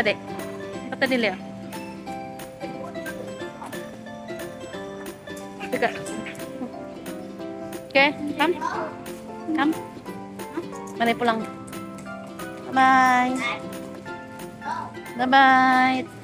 ಬರ್ತದೆ ಬರ್ತದಿಲ್ಲ okay come mari pulang bye bye bye bye.